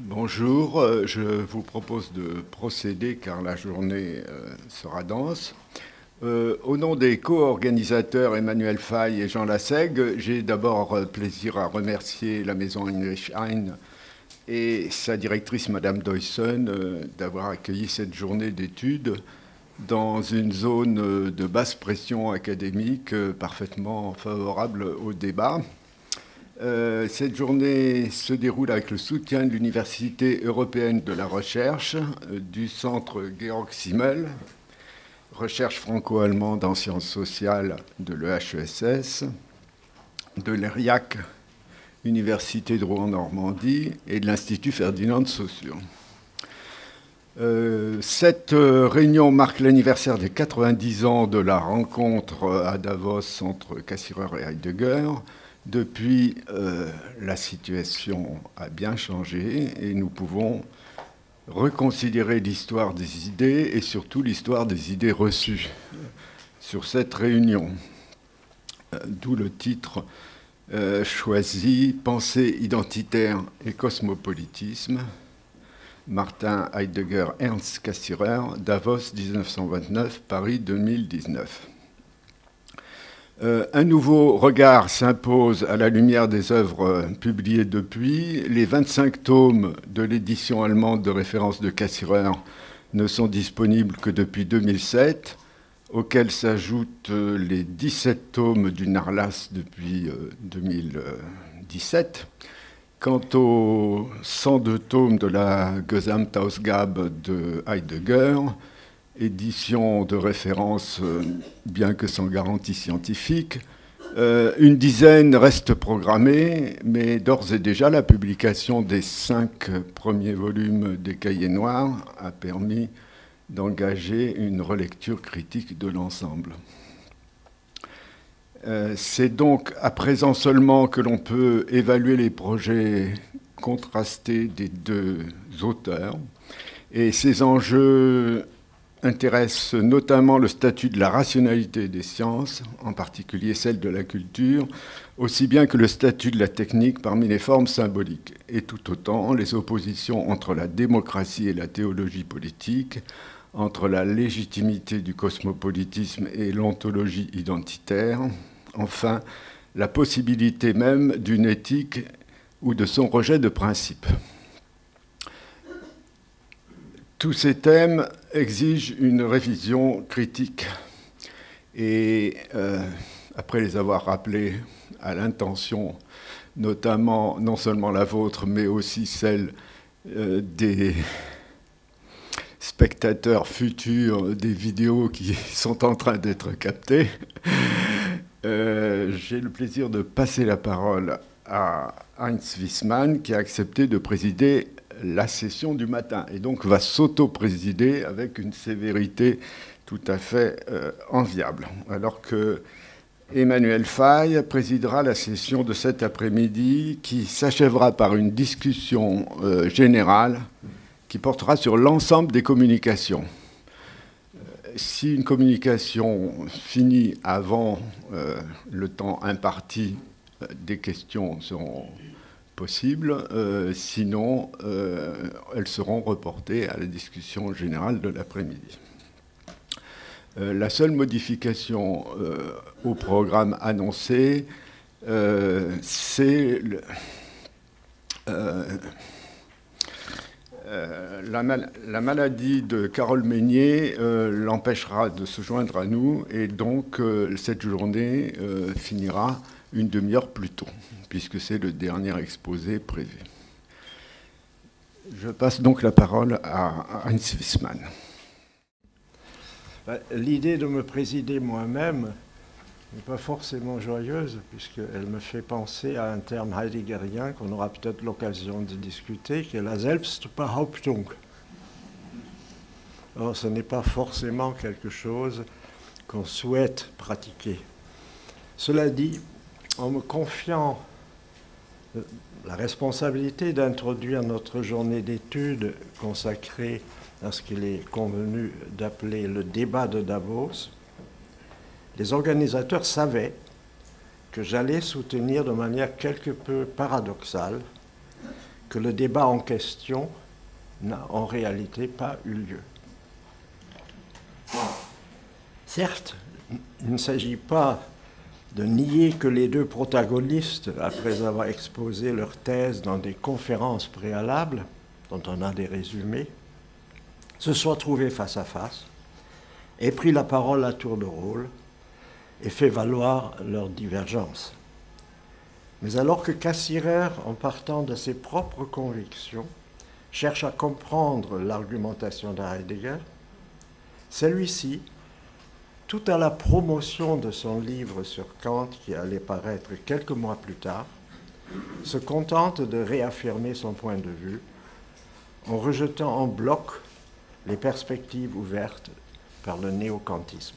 Bonjour, je vous propose de procéder car la journée sera dense. Au nom des co-organisateurs Emmanuel Faye et Jean Lassègue, j'ai d'abord plaisir à remercier la maison Heinrich Heine et sa directrice Madame Deussen d'avoir accueilli cette journée d'études dans une zone de basse pression académique parfaitement favorable au débat. Cette journée se déroule avec le soutien de l'Université européenne de la recherche, du centre Georg Simmel, recherche franco-allemande en sciences sociales de l'EHESS, de l'ERIAC, Université de Rouen-Normandie, et de l'Institut Ferdinand de Saussure. Cette réunion marque l'anniversaire des 90 ans de la rencontre à Davos entre Cassirer et Heidegger. Depuis, la situation a bien changé et nous pouvons reconsidérer l'histoire des idées et surtout l'histoire des idées reçues sur cette réunion. D'où le titre choisi « Pensée identitaire et cosmopolitisme » Martin Heidegger, Ernst Cassirer, Davos 1929, Paris 2019. Un nouveau regard s'impose à la lumière des œuvres publiées depuis. Les 25 tomes de l'édition allemande de référence de Cassirer ne sont disponibles que depuis 2007, auxquels s'ajoutent les 17 tomes du Nachlass depuis 2017. Quant aux 102 tomes de la Gesamtausgabe de Heidegger, édition de référence, bien que sans garantie scientifique. Une dizaine reste programmée, mais d'ores et déjà, la publication des 5 premiers volumes des Cahiers noirs a permis d'engager une relecture critique de l'ensemble. C'est donc à présent seulement que l'on peut évaluer les projets contrastés des 2 auteurs, et ces enjeux intéresse notamment le statut de la rationalité des sciences, en particulier celle de la culture, aussi bien que le statut de la technique parmi les formes symboliques. Et tout autant, les oppositions entre la démocratie et la théologie politique, entre la légitimité du cosmopolitisme et l'ontologie identitaire, enfin, la possibilité même d'une éthique ou de son rejet de principe. Tous ces thèmes exigent une révision critique. Et après les avoir rappelés à l'intention, notamment, non seulement la vôtre, mais aussi celle des spectateurs futurs des vidéos qui sont en train d'être captées, j'ai le plaisir de passer la parole à Heinz Wissmann, qui a accepté de présider la session du matin, et donc va s'auto-présider avec une sévérité tout à fait enviable, alors que Emmanuel Faye présidera la session de cet après-midi qui s'achèvera par une discussion générale qui portera sur l'ensemble des communications. Si une communication finit avant le temps imparti, des questions seront possible, sinon elles seront reportées à la discussion générale de l'après-midi. La seule modification au programme annoncé, c'est la maladie de Carole Meignet l'empêchera de se joindre à nous, et donc cette journée finira une demi-heure plus tôt, puisque c'est le dernier exposé prévu. Je passe donc la parole à Heinz Wissmann. L'idée de me présider moi-même n'est pas forcément joyeuse, puisqu'elle me fait penser à un terme heideggerien qu'on aura peut-être l'occasion de discuter, qui est la Selbstbehauptung. Or, ce n'est pas forcément quelque chose qu'on souhaite pratiquer. Cela dit, en me confiant la responsabilité d'introduire notre journée d'études consacrée à ce qu'il est convenu d'appeler le débat de Davos, les organisateurs savaient que j'allais soutenir de manière quelque peu paradoxale que le débat en question n'a en réalité pas eu lieu. Certes, il ne s'agit pas de nier que les deux protagonistes, après avoir exposé leurs thèses dans des conférences préalables, dont on a des résumés, se soient trouvés face à face, aient pris la parole à tour de rôle et fait valoir leurs divergences. Mais alors que Cassirer, en partant de ses propres convictions, cherche à comprendre l'argumentation de Heidegger, celui-ci, tout à la promotion de son livre sur Kant qui allait paraître quelques mois plus tard, se contente de réaffirmer son point de vue en rejetant en bloc les perspectives ouvertes par le néo-kantisme.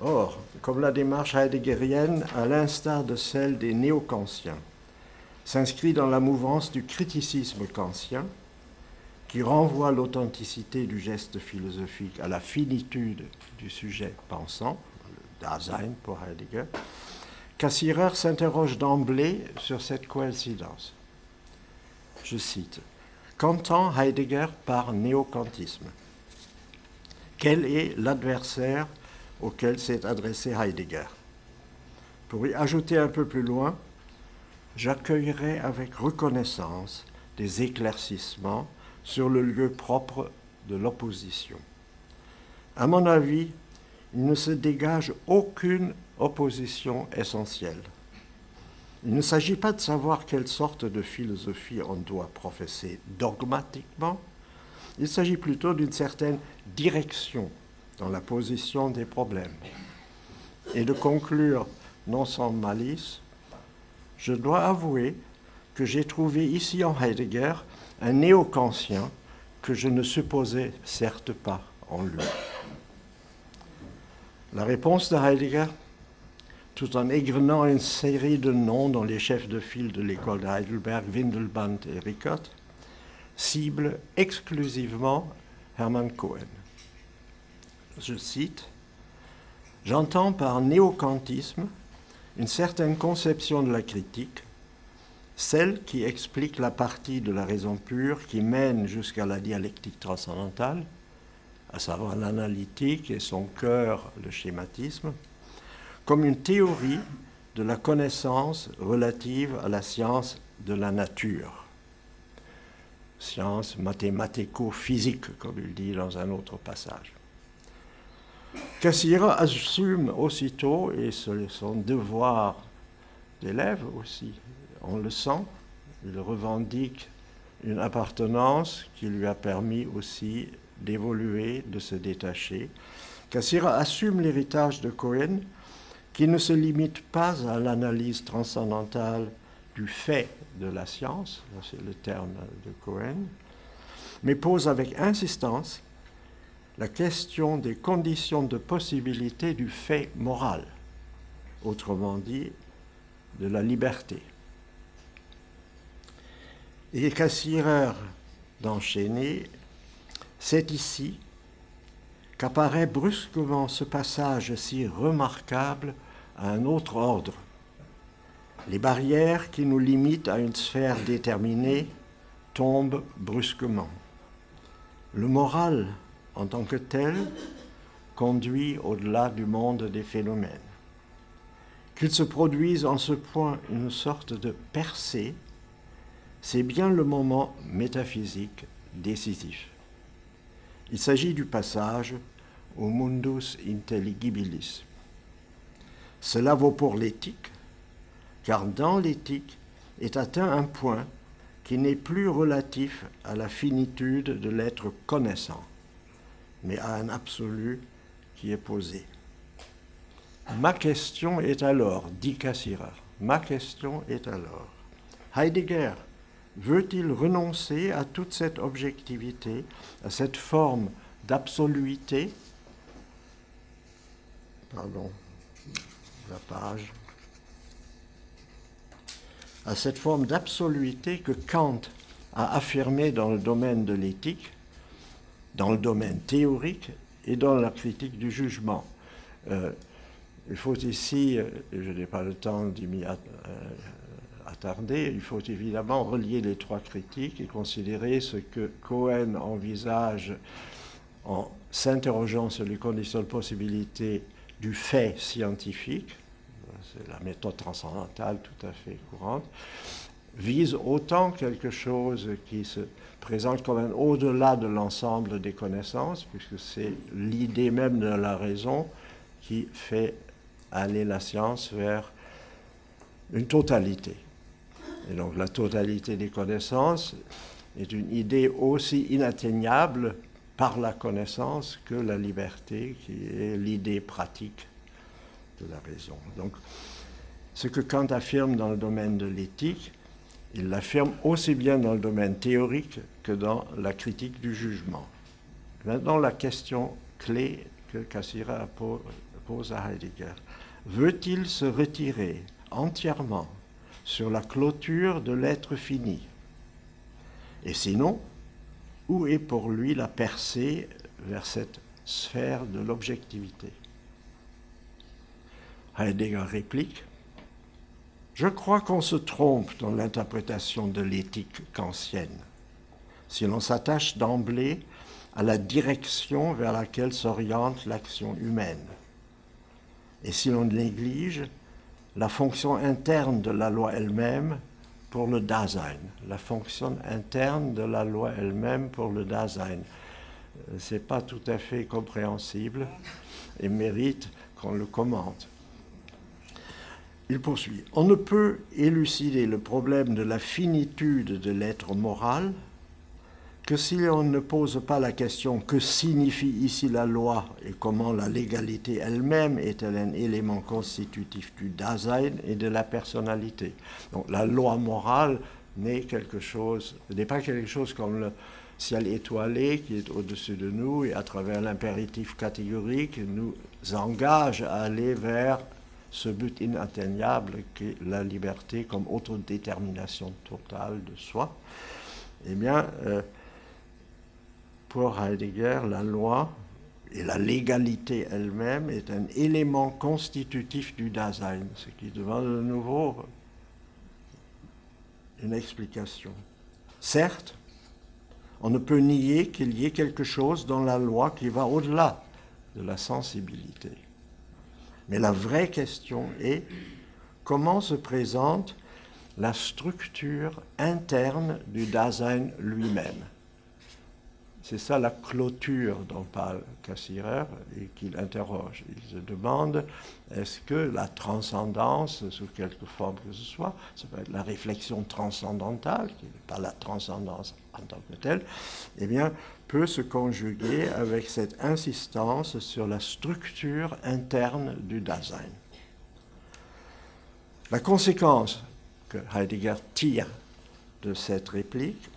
Or, comme la démarche heideggerienne, à l'instar de celle des néo-kantiens, s'inscrit dans la mouvance du criticisme kantien, qui renvoie l'authenticité du geste philosophique à la finitude du sujet pensant, le Dasein pour Heidegger, Cassirer s'interroge d'emblée sur cette coïncidence. Je cite, « Qu'entend Heidegger par néo-kantisme ? Quel est l'adversaire auquel s'est adressé Heidegger ?» Pour y ajouter un peu plus loin, j'accueillerai avec reconnaissance des éclaircissements sur le lieu propre de l'opposition. À mon avis, il ne se dégage aucune opposition essentielle. Il ne s'agit pas de savoir quelle sorte de philosophie on doit professer dogmatiquement, il s'agit plutôt d'une certaine direction dans la position des problèmes. Et de conclure, non sans malice, je dois avouer que j'ai trouvé ici en Heidegger un néo-kantien que je ne supposais certes pas en lui. La réponse de Heidegger, tout en égrenant une série de noms dont les chefs de file de l'école de Heidelberg, Windelband et Rickert, cible exclusivement Hermann Cohen. Je cite, « J'entends par néo-kantisme une certaine conception de la critique, celle qui explique la partie de la raison pure qui mène jusqu'à la dialectique transcendantale, à savoir l'analytique et son cœur, le schématisme, comme une théorie de la connaissance relative à la science de la nature, science mathématico-physique, comme il dit dans un autre passage. » Cassirer assume aussitôt, et c'est son devoir d'élève aussi, on le sent, il revendique une appartenance qui lui a permis aussi d'évoluer, de se détacher. Cassirer assume l'héritage de Cohen qui ne se limite pas à l'analyse transcendantale du fait de la science, c'est le terme de Cohen, mais pose avec insistance la question des conditions de possibilité du fait moral, autrement dit, de la liberté. Et Cassirer d'enchaîner, c'est ici qu'apparaît brusquement ce passage si remarquable à un autre ordre. Les barrières qui nous limitent à une sphère déterminée tombent brusquement. Le moral, en tant que tel, conduit au-delà du monde des phénomènes. Qu'il se produise en ce point une sorte de percée, c'est bien le moment métaphysique décisif. Il s'agit du passage au mundus intelligibilis. Cela vaut pour l'éthique, car dans l'éthique est atteint un point qui n'est plus relatif à la finitude de l'être connaissant, mais à un absolu qui est posé. Ma question est alors, dit Cassirer, ma question est alors, Heidegger veut-il renoncer à toute cette objectivité, à cette forme d'absoluité? Pardon, la page. À cette forme d'absoluité que Kant a affirmée dans le domaine de l'éthique, dans le domaine théorique et dans la critique du jugement. Il faut ici, je n'ai pas le temps d'y m'y attardé. Il faut évidemment relier les trois critiques et considérer ce que Cohen envisage en s'interrogeant sur les conditions de possibilité du fait scientifique, c'est la méthode transcendantale tout à fait courante, vise autant quelque chose qui se présente quand même au-delà de l'ensemble des connaissances, puisque c'est l'idée même de la raison qui fait aller la science vers une totalité. Et donc la totalité des connaissances est une idée aussi inatteignable par la connaissance que la liberté, qui est l'idée pratique de la raison. Donc ce que Kant affirme dans le domaine de l'éthique, il l'affirme aussi bien dans le domaine théorique que dans la critique du jugement. Maintenant, la question clé que Cassirer pose à Heidegger. Veut-il se retirer entièrement sur la clôture de l'être fini? Et sinon, où est pour lui la percée vers cette sphère de l'objectivité? Heidegger réplique: je crois qu'on se trompe dans l'interprétation de l'éthique kantienne si l'on s'attache d'emblée à la direction vers laquelle s'oriente l'action humaine, et si l'on néglige la fonction interne de la loi elle-même pour le Dasein. La fonction interne de la loi elle-même pour le Dasein. Ce n'est pas tout à fait compréhensible et mérite qu'on le commente. Il poursuit. On ne peut élucider le problème de la finitude de l'être moral que si on ne pose pas la question que signifie ici la loi et comment la légalité elle-même est-elle un élément constitutif du Dasein et de la personnalité. Donc la loi morale n'est quelque chose, n'est pas quelque chose comme le ciel étoilé qui est au-dessus de nous et à travers l'impératif catégorique nous engage à aller vers ce but inatteignable qu'est la liberté comme autodétermination totale de soi. Eh bien, pour Heidegger, la loi et la légalité elle-même est un élément constitutif du Dasein, ce qui demande de nouveau une explication. Certes, on ne peut nier qu'il y ait quelque chose dans la loi qui va au-delà de la sensibilité. Mais la vraie question est comment se présente la structure interne du Dasein lui-même. C'est ça la clôture dont parle Cassirer et qu'il interroge. Il se demande, est-ce que la transcendance, sous quelque forme que ce soit, ça peut être la réflexion transcendantale, qui n'est pas la transcendance en tant que telle, eh bien, peut se conjuguer avec cette insistance sur la structure interne du Dasein. La conséquence que Heidegger tire de cette réplique,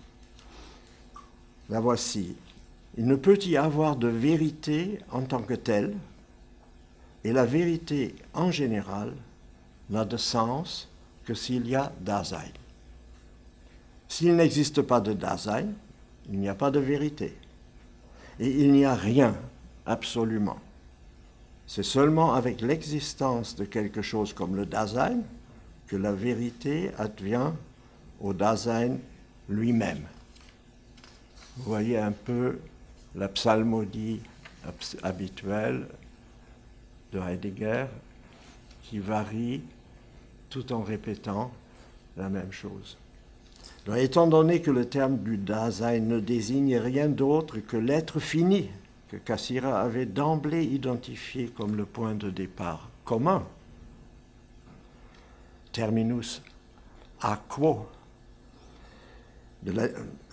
la voici. Il ne peut y avoir de vérité en tant que telle, et la vérité en général n'a de sens que s'il y a Dasein. S'il n'existe pas de Dasein, il n'y a pas de vérité, et il n'y a rien absolument. C'est seulement avec l'existence de quelque chose comme le Dasein que la vérité advient au Dasein lui-même. Vous voyez un peu la psalmodie habituelle de Heidegger qui varie tout en répétant la même chose. Alors, étant donné que le terme du Dasein ne désigne rien d'autre que l'être fini, que Cassirer avait d'emblée identifié comme le point de départ commun, terminus ad quo,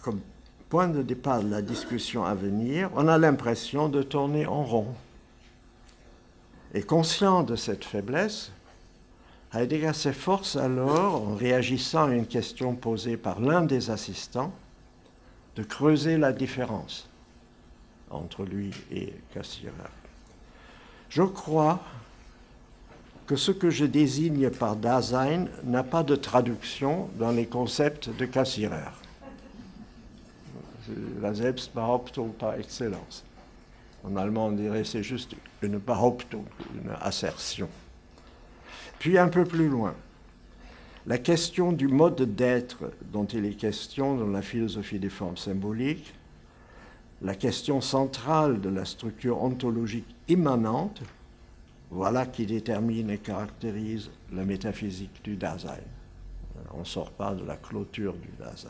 comme point de départ de la discussion à venir, on a l'impression de tourner en rond. Et conscient de cette faiblesse, Heidegger s'efforce alors, en réagissant à une question posée par l'un des assistants, de creuser la différence entre lui et Cassirer. Je crois que ce que je désigne par Dasein n'a pas de traduction dans les concepts de Cassirer. La Selbstbehauptung par excellence. En allemand, on dirait c'est juste une Bahoptung, une assertion. Puis un peu plus loin. La question du mode d'être dont il est question dans la philosophie des formes symboliques, la question centrale de la structure ontologique immanente, voilà qui détermine et caractérise la métaphysique du Dasein. On ne sort pas de la clôture du Dasein.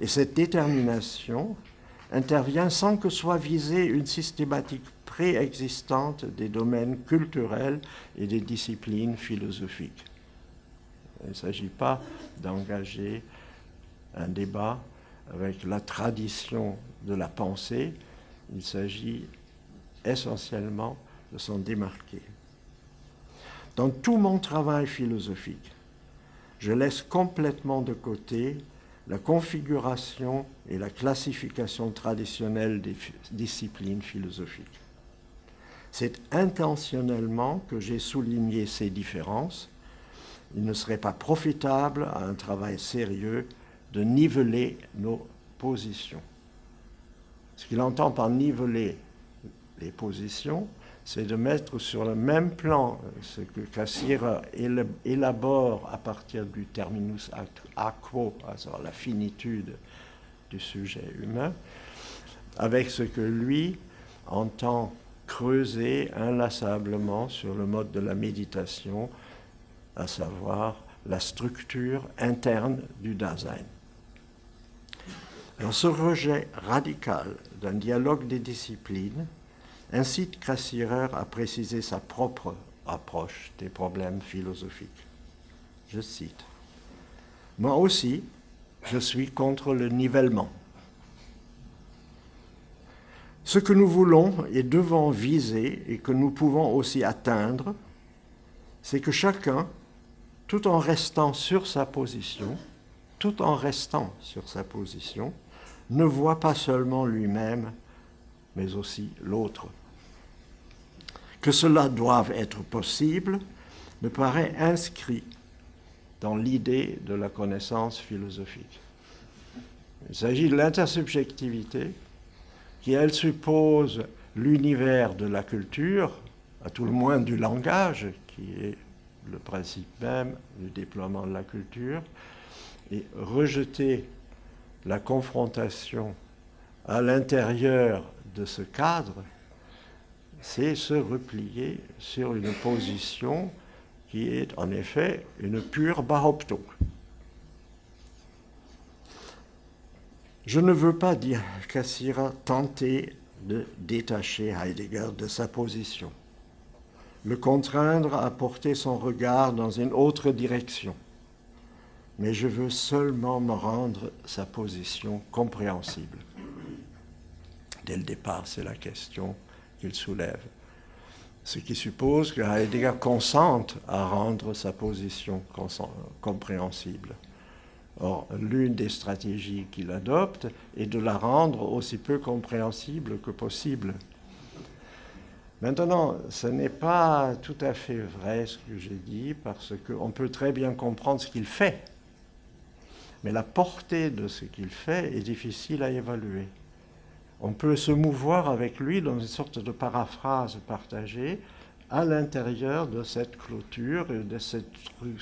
Et cette détermination intervient sans que soit visée une systématique préexistante des domaines culturels et des disciplines philosophiques. Il ne s'agit pas d'engager un débat avec la tradition de la pensée, il s'agit essentiellement de s'en démarquer. Dans tout mon travail philosophique, je laisse complètement de côté la configuration et la classification traditionnelle des disciplines philosophiques. C'est intentionnellement que j'ai souligné ces différences. Il ne serait pas profitable à un travail sérieux de niveler nos positions. Ce qu'il entend par niveler les positions, c'est de mettre sur le même plan ce que Cassirer élabore à partir du terminus aquo, c'est-à-dire la finitude du sujet humain, avec ce que lui entend creuser inlassablement sur le mode de la méditation, à savoir la structure interne du Dasein. Dans ce rejet radical d'un dialogue des disciplines, incite Cassirer à préciser sa propre approche des problèmes philosophiques. Je cite, « Moi aussi, je suis contre le nivellement. Ce que nous voulons et devons viser et que nous pouvons aussi atteindre, c'est que chacun, tout en restant sur sa position, ne voit pas seulement lui-même, mais aussi l'autre. Que cela doive être possible me paraît inscrit dans l'idée de la connaissance philosophique. Il s'agit de l'intersubjectivité qui, elle, suppose l'univers de la culture, à tout le moins du langage, qui est le principe même du déploiement de la culture, et rejeter la confrontation à l'intérieur de ce cadre, c'est se replier sur une position qui est en effet une pure Bahoptung. Je ne veux pas dire qu'Cassirer tentait de détacher Heidegger de sa position, le contraindre à porter son regard dans une autre direction, mais je veux seulement me rendre sa position compréhensible. Dès le départ, c'est la question qu'il soulève. Ce qui suppose que Heidegger consente à rendre sa position compréhensible. Or, l'une des stratégies qu'il adopte est de la rendre aussi peu compréhensible que possible. Maintenant, ce n'est pas tout à fait vrai ce que j'ai dit, parce qu'on peut très bien comprendre ce qu'il fait, mais la portée de ce qu'il fait est difficile à évaluer. On peut se mouvoir avec lui dans une sorte de paraphrase partagée à l'intérieur de cette clôture et de cette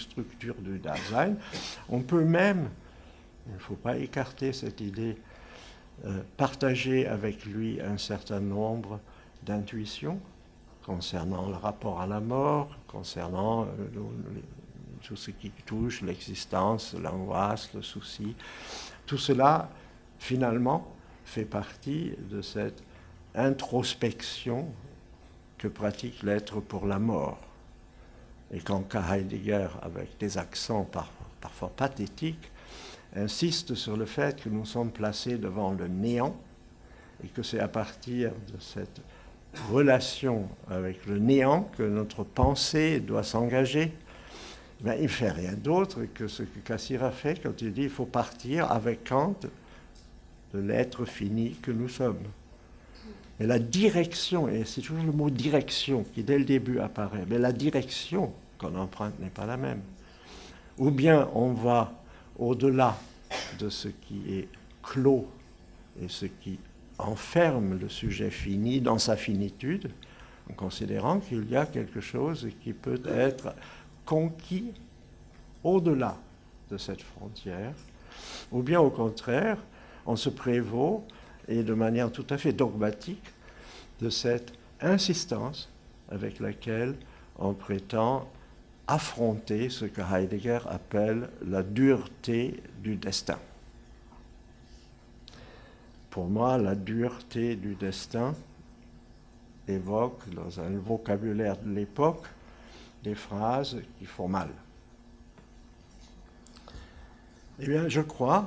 structure du Dasein. On peut même, il ne faut pas écarter cette idée, partager avec lui un certain nombre d'intuitions concernant le rapport à la mort, concernant tout ce qui touche l'existence, l'angoisse, le souci. Tout cela, finalement, fait partie de cette introspection que pratique l'être pour la mort. Et quand Heidegger, avec des accents parfois pathétiques, insiste sur le fait que nous sommes placés devant le néant et que c'est à partir de cette relation avec le néant que notre pensée doit s'engager, ben, il ne fait rien d'autre que ce que Cassirer fait quand il dit qu'il faut partir avec Kant de l'être fini que nous sommes. Mais la direction, et c'est toujours le mot direction qui dès le début apparaît, mais la direction qu'on emprunte n'est pas la même. Ou bien on va au-delà de ce qui est clos et ce qui enferme le sujet fini dans sa finitude, en considérant qu'il y a quelque chose qui peut être conquis au-delà de cette frontière, ou bien au contraire, on se prévaut, et de manière tout à fait dogmatique, de cette insistance avec laquelle on prétend affronter ce que Heidegger appelle la dureté du destin. Pour moi, la dureté du destin évoque, dans un vocabulaire de l'époque, des phrases qui font mal. Eh bien, je crois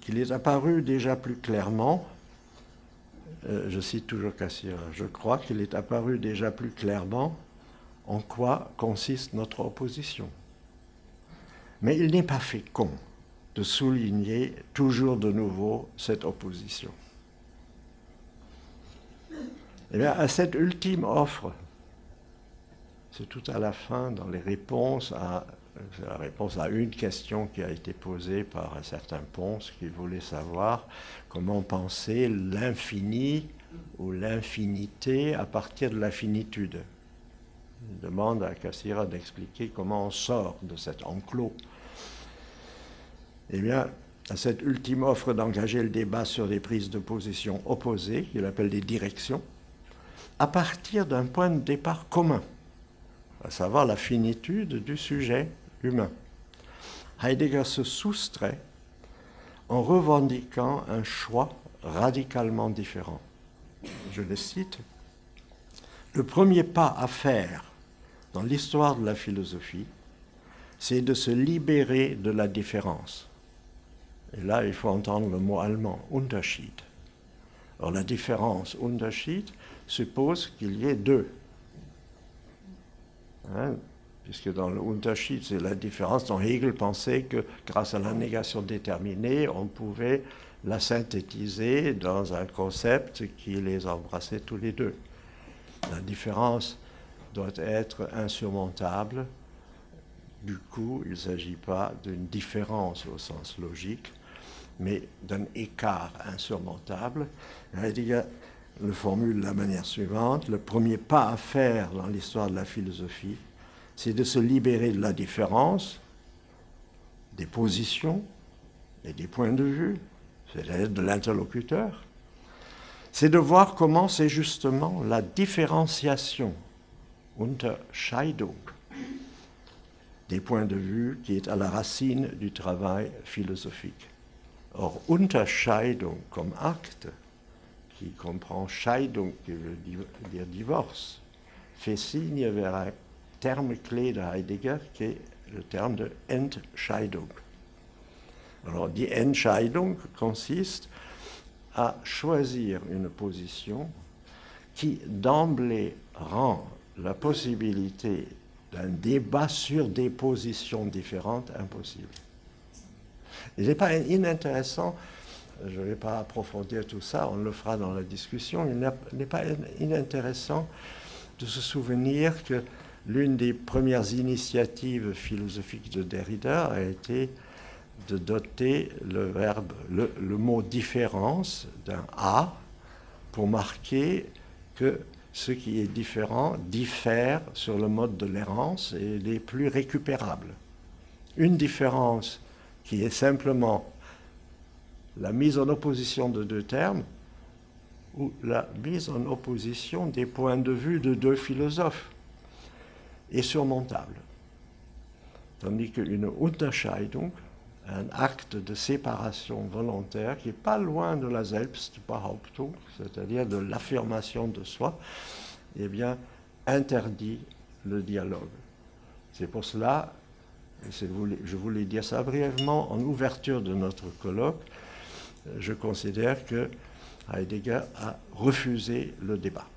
qu'il est apparu déjà plus clairement, je cite toujours Cassirer, je crois qu'il est apparu déjà plus clairement en quoi consiste notre opposition. Mais il n'est pas fécond de souligner toujours de nouveau cette opposition. Eh bien, à cette ultime offre, c'est tout à la fin dans les réponses à la réponse à une question qui a été posée par un certain Ponce qui voulait savoir comment penser l'infini ou l'infinité à partir de la finitude. Il demande à Cassirer d'expliquer comment on sort de cet enclos. Eh bien, à cette ultime offre d'engager le débat sur des prises de position opposées, qu'il appelle des directions, à partir d'un point de départ commun, à savoir la finitude du sujet humain. Heidegger se soustrait en revendiquant un choix radicalement différent. Je le cite. Le premier pas à faire dans l'histoire de la philosophie, c'est de se libérer de la différence. Et là, il faut entendre le mot allemand, Unterschied. Or, la différence, Unterschied, suppose qu'il y ait deux. Hein? Puisque dans le Unterschied, c'est la différence dont Hegel pensait que grâce à la négation déterminée, on pouvait la synthétiser dans un concept qui les embrassait tous les deux. La différence doit être insurmontable. Du coup, il ne s'agit pas d'une différence au sens logique, mais d'un écart insurmontable. Heidegger le formule de la manière suivante. Le premier pas à faire dans l'histoire de la philosophie, c'est de se libérer de la différence, des positions et des points de vue, c'est-à-dire de l'interlocuteur. C'est de voir comment c'est justement la différenciation, Unterscheidung, des points de vue qui est à la racine du travail philosophique. Or, Unterscheidung comme acte, qui comprend Scheidung, qui veut dire divorce, fait signe vers un terme clé de Heidegger, qui est le terme de Entscheidung. Alors, die Entscheidung consiste à choisir une position qui, d'emblée, rend la possibilité d'un débat sur des positions différentes impossible. Il n'est pas inintéressant, je ne vais pas approfondir tout ça, on le fera dans la discussion, il n'est pas inintéressant de se souvenir que l'une des premières initiatives philosophiques de Derrida a été de doter le mot « différence » d'un « a » pour marquer que ce qui est différent diffère sur le mode de l'errance et n'est plus récupérable. Une différence qui est simplement la mise en opposition de deux termes ou la mise en opposition des points de vue de deux philosophes est surmontable. Tandis qu'une « Unterscheidung » un acte de séparation volontaire qui n'est pas loin de la Selbstbehauptung, c'est-à-dire de l'affirmation de soi, eh bien, interdit le dialogue. C'est pour cela, et je voulais dire ça brièvement, en ouverture de notre colloque, je considère que Heidegger a refusé le débat.